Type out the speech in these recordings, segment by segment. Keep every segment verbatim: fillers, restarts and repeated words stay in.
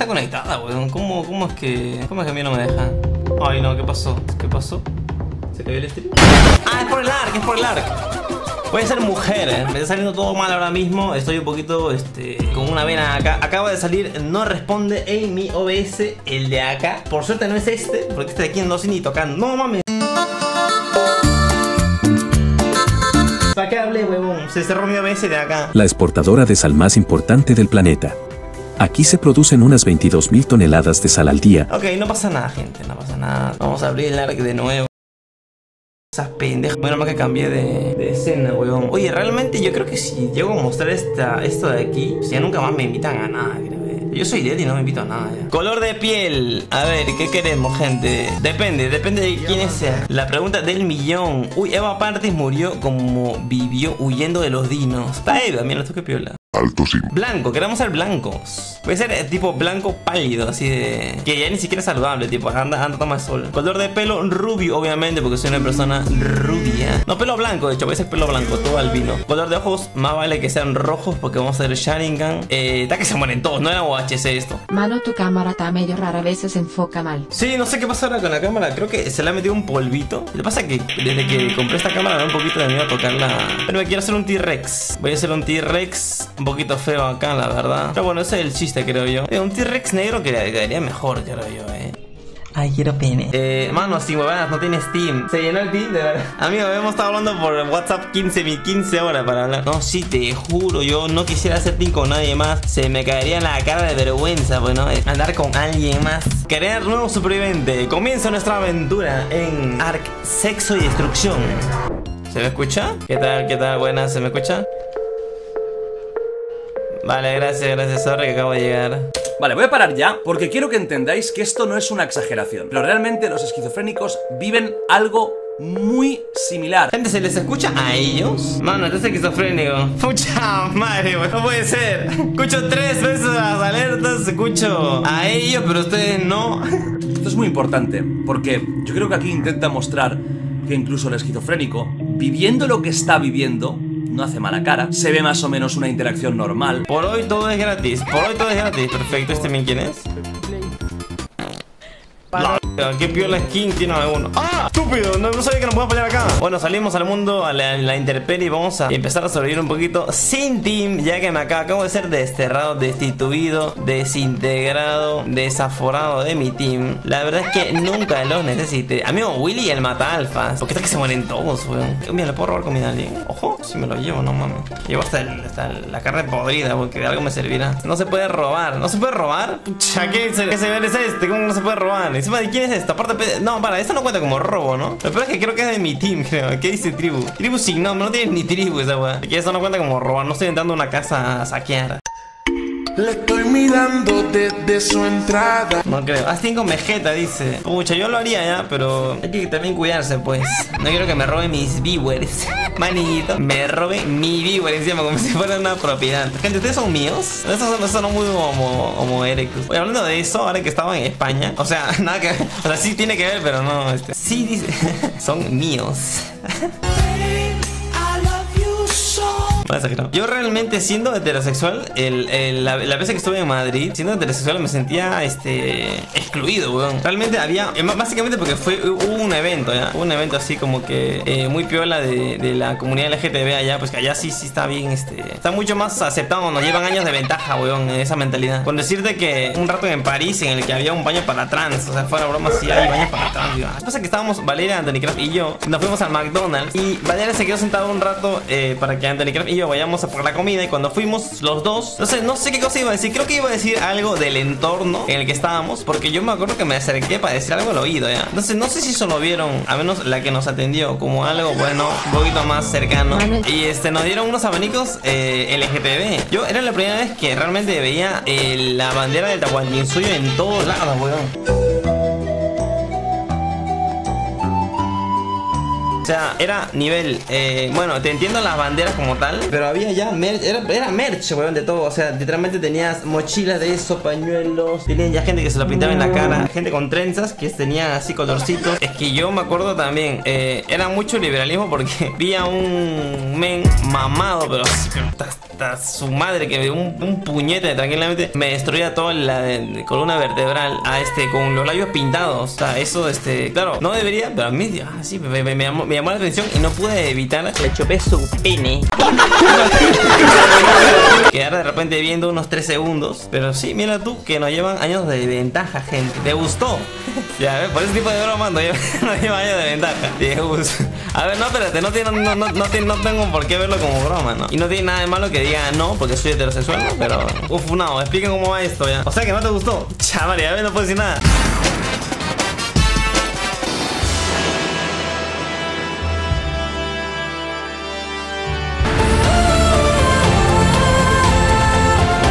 está conectada, weón. ¿Cómo, cómo es que... ¿Cómo es que a mí no me deja? Ay, no, ¿qué pasó? ¿Qué pasó? ¿Se cayó el stream? Ah, es por el Ark, es por el Ark. Voy a ser mujer, ¿eh? Me está saliendo todo mal ahora mismo. Estoy un poquito, este... con una vena acá. Acaba de salir, no responde en mi O B S, el de acá. Por suerte no es este, porque este de aquí no sé ni tocando. No mames. ¿Para qué hablé, huevón? Se cerró mi O B S de acá. La exportadora de sal más importante del planeta. Aquí se producen unas veintidós mil toneladas de sal al día. Ok, no pasa nada, gente, no pasa nada. Vamos a abrir el Ark de nuevo. Esas pendejas. Bueno, más que cambié de, de escena, huevón. Oye, realmente yo creo que si llego a mostrar esta, esto de aquí, pues ya nunca más me invitan a nada, creo. Yo soy Leti y no me invito a nada ya. Color de piel. A ver, ¿qué queremos, gente? Depende, depende de quién sea. La pregunta del millón. Uy, Eva Partes murió como vivió huyendo de los dinos. Está Eva, mira, esto que piola. Alto sí. Blanco, queremos ser blancos. Puede ser eh, tipo blanco pálido, así de... que ya ni siquiera es saludable, tipo, anda, anda, toma sol. Color de pelo rubio, obviamente, porque soy una persona rubia. No, pelo blanco, de hecho, puede ser pelo blanco, todo albino. Color de ojos, más vale que sean rojos, porque vamos a hacer Sharingan. Eh, está que se mueren todos, no era U H C esto. Mano, tu cámara está medio rara, a veces se enfoca mal. Sí, no sé qué pasa ahora con la cámara, creo que se le ha metido un polvito. Lo que pasa es que desde que compré esta cámara me da un poquito de miedo a tocarla. Pero me quiero hacer un T-Rex. Voy a hacer un T-Rex... un poquito feo acá, la verdad. Pero bueno, ese es el chiste, creo yo. Eh, un T-Rex negro que quedaría mejor, creo yo, eh. Ay, quiero pene. Eh, mano, si huevadas, no tienes Steam. Se llenó el Team, de verdad. Amigo, hemos estado hablando por WhatsApp quince, quince horas para hablar. No, sí, te juro, yo no quisiera hacer Team con nadie más. Se me caería en la cara de vergüenza, bueno, andar con alguien más. Crear nuevo superviviente. Comienza nuestra aventura en Ark, sexo y destrucción. ¿Se me escucha? ¿Qué tal, qué tal? Buenas, ¿se me escucha? Vale, gracias, gracias, sorry que acabo de llegar. Vale, voy a parar ya porque quiero que entendáis que esto no es una exageración. Pero realmente los esquizofrénicos viven algo muy similar. Gente, ¿se les escucha a ellos? Mano, estás esquizofrénico. Pucha madre, wey, no puede ser. Escucho tres veces las alertas, escucho a ellos, pero ustedes no. Esto es muy importante porque yo creo que aquí intenta mostrar que incluso el esquizofrénico, viviendo lo que está viviendo, no hace mala cara. Se ve más o menos una interacción normal. Por hoy todo es gratis. Por hoy todo es gratis. Perfecto. ¿Este min quién es? No. ¿Qué piola skin tiene alguno? ¡Ah! ¡Estúpido! No, no sabía que no podía pelear acá. Bueno, salimos al mundo, a la, la intemperie, y vamos a empezar a sobrevivir un poquito sin Team, ya que me acabo, acabo de ser desterrado, destituido, desintegrado, desaforado de mi Team. La verdad es que nunca los necesité. Amigo, Willy y el mata alfas. ¿Por qué está que se mueren todos, weón? Mira, ¿le puedo robar comida a alguien? Ojo, si me lo llevo, no mames. Llevo hasta, el, hasta la carne podrida, porque de algo me servirá. No se puede robar. ¿No se puede robar? Pucha, ¿qué se, qué se ve es este? ¿Cómo no se puede robar? Encima de quién es esta parte. No, para, esta no cuenta como robo, ¿no? Lo peor es que creo que es de mi Team, creo. ¿Qué dice tribu? Tribu sin nombre, no tienes ni tribu esa weá. Aquí eso no cuenta como robar, no estoy entrando a una casa a saquear. Le estoy mirando desde su entrada. No creo. Haz cinco mejeta, dice. Pucha, yo lo haría ya, pero hay que también cuidarse, pues. No quiero que me roben mis viewers. Manito, me roben mi viewer encima como si fuera una propiedad. Gente, ¿ustedes son míos? Eso no son muy homo, homo erectus. Oye, hablando de eso, ahora que estaba en España. O sea, nada que ver. O sea, sí tiene que ver, pero no. Este. Sí, dice. Son míos. Yo realmente siendo heterosexual, el, el, la, la vez que estuve en Madrid, siendo heterosexual me sentía este excluido, weón. Realmente había, básicamente porque fue, hubo un evento, ¿ya? Hubo un evento así como que eh, muy piola de, de la comunidad L G T B allá, pues que allá sí, sí está bien, este, está mucho más aceptado, nos llevan años de ventaja, weón, en esa mentalidad. Con decirte que un rato en París en el que había un baño para trans, o sea, fuera broma, sí hay baños para trans, weón. Lo que pasa es que estábamos, Valeria, Anthony Craft y yo, nos fuimos al McDonald's y Valeria se quedó sentada un rato eh, para que Anthony Craft y yo vayamos a por la comida, y cuando fuimos los dos, no sé, no sé qué cosa iba a decir, creo que iba a decir algo del entorno en el que estábamos, porque yo me acuerdo que me acerqué para decir algo al oído, ya. Entonces no sé si solo vieron, a menos la que nos atendió, como algo, bueno, un poquito más cercano, y este, nos dieron unos abanicos eh, L G T B. Yo era la primera vez que realmente veía eh, la bandera del Tawantinsuyo en todos lados, weón. O sea, era nivel, eh, bueno, te entiendo las banderas como tal, pero había ya merch, era, era merch, weón, de todo. O sea, literalmente tenías mochilas de eso, pañuelos. Tenían ya gente que se lo pintaba en la cara, gente con trenzas que tenían así colorcitos. Es que yo me acuerdo también, eh, era mucho liberalismo porque vi a un men mamado, pero... hasta su madre, que un, un puñete tranquilamente me destruía toda la de, de columna vertebral a este con los labios pintados. O sea, eso, este, claro, no debería, pero a mí así ah, me, me, me, llamó, me llamó la atención y no pude evitar. Le chopé su pene. Quedar de repente viendo unos tres segundos. Pero sí, mira tú, que nos llevan años de ventaja, gente. ¿Te gustó? Ya, a ver, por ese tipo de bromas nos lleva, nos lleva años de ventaja. Dios. A ver, no, espérate, no, tiene, no, no, no, tiene, no tengo por qué verlo como broma, ¿no? Y no tiene nada de malo que diga no, porque soy heterosexual, ¿no? Pero, uf, no, expliquen cómo va esto, ya. O sea que no te gustó. Chaval, ya ves, no puedo decir nada.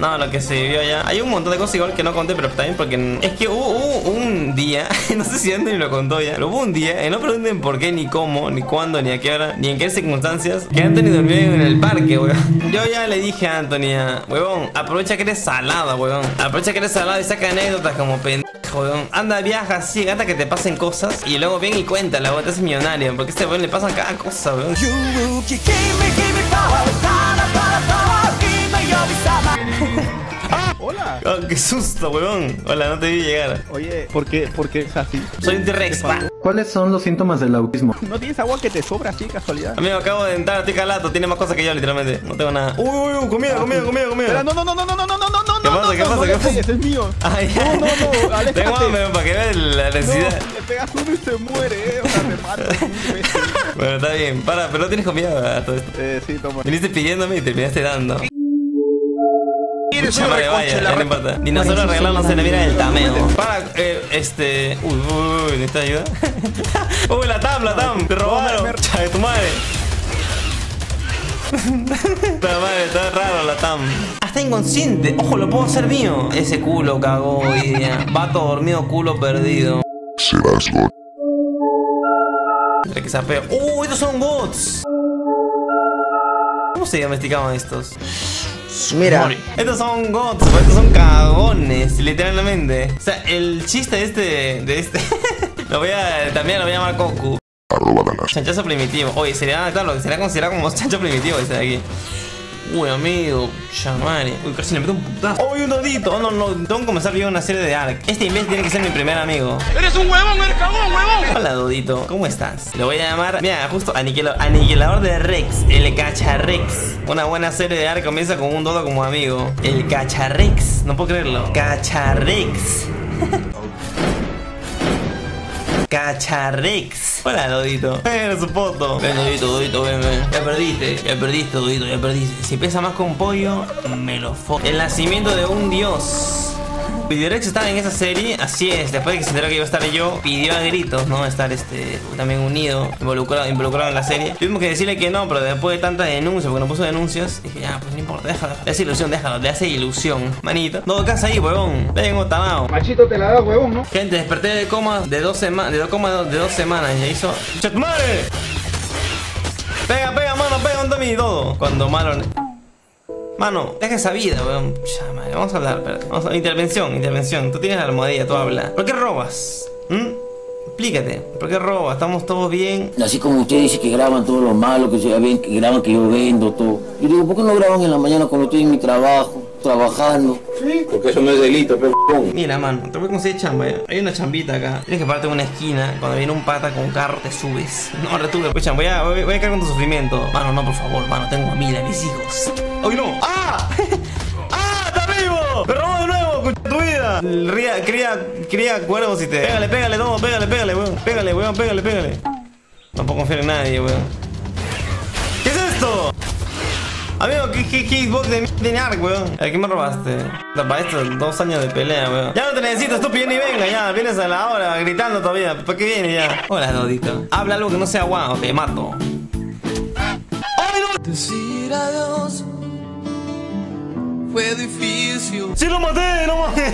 No, lo que se vivió allá. Hay un montón de cosas igual que no conté, pero también porque es que hubo, hubo un día, no sé si Anthony lo contó ya, pero hubo un día, eh, no pregunten por qué, ni cómo, ni cuándo, ni a qué hora, ni en qué circunstancias, que Anthony durmió en el parque, weón. Yo ya le dije a Anthony, weón, aprovecha que eres salada, weón. Aprovecha que eres salada y saca anécdotas como pendejo, weón. Anda, viaja, sí, hasta que te pasen cosas y luego ven y cuéntala, weón, te haces millonario, porque a este weón le pasan cada cosa, weón. Hola. Oh, qué susto, huevón. Hola, no te vi llegar. Oye, ¿por qué, por qué es así? Soy un T-Rex. ¿Cuáles son los síntomas del autismo? ¿No tienes agua que te sobra así, casualidad? Amigo, acabo de entrar, estoy calato. Tiene más cosas que yo, literalmente. No tengo nada. Uy, uy, uy, comida, comida, comida, comida. No, no, no, no, no, no, no, no, no. ¿Qué pasa? ¿Qué pasa? ¿Qué pasa? Es el mío. Ay, no, no, no. Tengo hambre para que veas la necesidad. Le pegas uno y se muere, eh. O sea, me mato. Bueno, está bien. Para, pero no tienes comida a todo esto. Eh, sí, toma. Viniste pidiéndome y te terminaste dando. Vale, vaya, ya no importa. Ni nosotros arreglamos en la mira del tameo. Para, eh, este. Uy, uy, uy, ¿necesitas ayuda? Uy, la tam, la tam. Te robaron. Chave, tu madre. La madre, está raro la tam. Ah, está inconsciente. Ojo, lo puedo hacer mío. Ese culo cagó hoy día. Vato dormido, culo perdido. Se rasgó. Entre que sapeo. ¡Uh, estos son bots! ¿Cómo se domesticaban estos? Mira, estos son gots, estos son cagones, literalmente. O sea, el chiste de este, de este, lo voy a, también lo voy a llamar Goku. Chanchazo primitivo. Oye, sería, claro, sería considerado como chancho primitivo este de aquí. Uy, amigo, chamare. Uy, casi le meto un putazo. Uy, un nodito. Oh, no, no, tengo que comenzar yo una serie de Ark. Este imbécil tiene que ser mi primer amigo. ¡Eres un huevón, eres cagón, huevón! Hola, Dodito, ¿cómo estás? Lo voy a llamar, mira, justo aniquilador, aniquilador de Rex, el Cacharrex. Una buena serie de Ark comienza con un Dodo como amigo. El Cacharrex, no puedo creerlo. Cacharrex. Cacharrex. Hola, Dodito. Ven, su foto. Ven, Dodito, Dodito, ven, ven. Ya perdiste, ya perdiste, Dodito, ya perdiste. Si pesa más que un pollo, me lo foto. El nacimiento de un dios. Videorex estaba en esa serie, así es. Después de que se enteró que iba a estar yo, pidió a gritos, ¿no? Estar este también unido, involucrado, involucrado en la serie. Tuvimos que decirle que no, pero después de tantas denuncias, porque no puso denuncias, dije, ya, ah, pues no importa, déjalo. Le hace ilusión, déjalo, le hace ilusión, manito. No, casa ahí, huevón. Vengo tamao. Machito te la da, huevón, ¿no? Gente, desperté de coma de dos semanas, de dos comas de dos semanas, ya hizo. ¡Chatmare! Pega, pega, mano, pega, onda mi todo. Cuando malo. Mano, deja esa vida, weón. Ya, madre, vamos a hablar, espérate. Vamos a... Intervención, intervención. Tú tienes la almohadilla, tú hablas. ¿Por qué robas? ¿Mm? Explícate, ¿por qué robas? ¿Estamos todos bien? Así como usted dice que graban todo lo malo, que se ven, que graban que yo vendo todo. Yo digo, ¿por qué no graban en la mañana cuando estoy en mi trabajo, trabajando? Sí, porque eso no es delito, pero... Mira, mano, te voy a conseguir chamba, ¿eh? Hay una chambita acá. Tienes que pararte en una esquina. Cuando viene un pata con un carro, te subes. No, ahora tú, escucha, voy a, voy a caer con tu sufrimiento. Mano, no, por favor, mano, tengo familia, mis hijos. ¡Ay, no! ¡Ah! ¡Ah, está vivo! ¡Me robó de nuevo, con tu vida! Ría, cría, cría cuervos y te... Pégale, pégale, no, pégale, pégale, weón. Pégale, weón, pégale, pégale. No puedo confiar en nadie, weón. ¿Qué es esto? Amigo, ¿qué, qué, qué Xbox de mierda tiene Ark, weón? ¿A qué me robaste? Para estos dos años de pelea, weón. Ya no te necesito, estúpido, ni venga, ya. Vienes a la hora gritando todavía. ¿Para qué vienes ya? Hola, Dodito. Habla algo que no sea guau, te mato. ¡Ay, no! Decir adiós fue difícil. ¡Sí lo maté, no mames!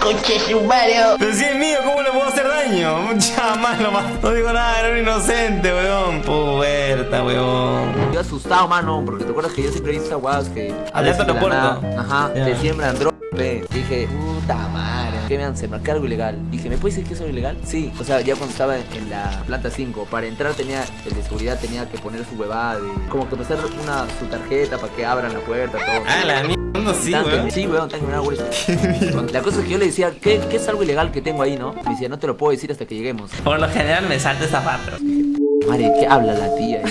Coche sumario. Pero si es mío, ¿cómo le puedo hacer daño? Jamás lo mato. No digo nada, era un inocente, weón. Puerta, weón. Yo asustado, mano, porque te acuerdas que yo siempre hice aguas que... Allá está el puerto. Ajá, yeah. Te siembran drogas. topé. Dije, puta madre, ¿qué me hacen? Marcar algo ilegal. Dije, ¿me puedes decir que eso es ilegal? Sí, o sea, ya cuando estaba en, en la planta cinco, para entrar tenía, el de seguridad tenía que poner su huevada de, como que pasar una, su tarjeta para que abran la puerta, todo. Ah, la mierda. No, sí, weón. Sí, weón, tengo una bolsa. La cosa es que yo le decía, ¿qué, ¿qué es algo ilegal que tengo ahí, no? Me decía, no te lo puedo decir hasta que lleguemos. Por lo general me salta esa parte. Madre, ¿qué habla la tía?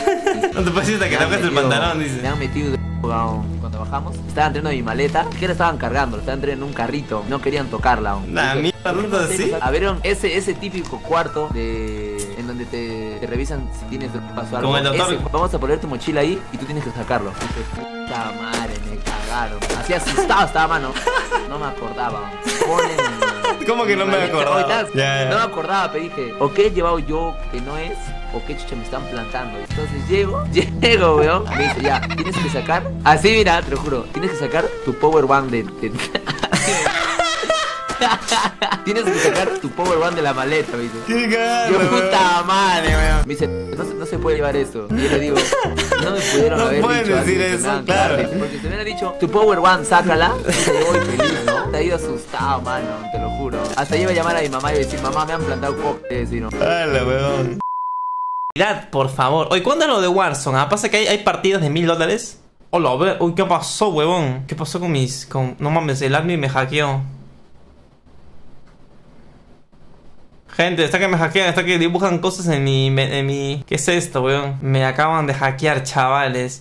No te pases hasta que toques el pantalón, dice. Me han metido de... Cuando bajamos, estaban dentro de mi maleta. Que la estaban cargando, la estaban dentro en un carrito. No querían tocarla aún. La mierda, ¿no? ¿Sí? Abrieron ese, ese típico cuarto de... en donde te, te revisan si tienes paso algo. Como el doctor. Ese, vamos a poner tu mochila ahí y tú tienes que sacarlo. Dice, puta madre, me cagaron. Así asustado estaba, mano. No me acordaba. Ponen... ¿Cómo que no me acordaba? Ya, ya. No me acordaba, pero dije, ¿o qué he llevado yo que no es? ¿O qué chucha me están plantando? Entonces llego, llego, weón. Me dice, ya, tienes que sacar. Así, mira, te lo juro, tienes que sacar tu power bank de... de... Tienes que sacar tu power bank de la maleta, me dice. ¡Qué caro, yo, puta madre, weón! Me dice, no, no se puede llevar eso. Y yo le digo, no me pudieron no haber dicho decir eso, nada, claro. Tarde, porque se me hubiera dicho, tu power bank, sácala. Y se llevó y feliz, ¿no? Te ha ido asustado, mano, te lo juro. Hasta iba a llamar a mi mamá y decir, mamá, me han plantado coca. Y decir, no. ¡Hala, weón! Mirad, por favor. Oye, ¿cuándo es lo de Warzone? Ah, pasa que hay, hay partidas de mil dólares. Hola, a ver. Uy, ¿qué pasó, huevón? ¿Qué pasó con mis...? Con... No mames, el admin me hackeó. Gente, está que me hackean, está que dibujan cosas en mi... En mi... ¿Qué es esto, huevón? Me acaban de hackear, chavales.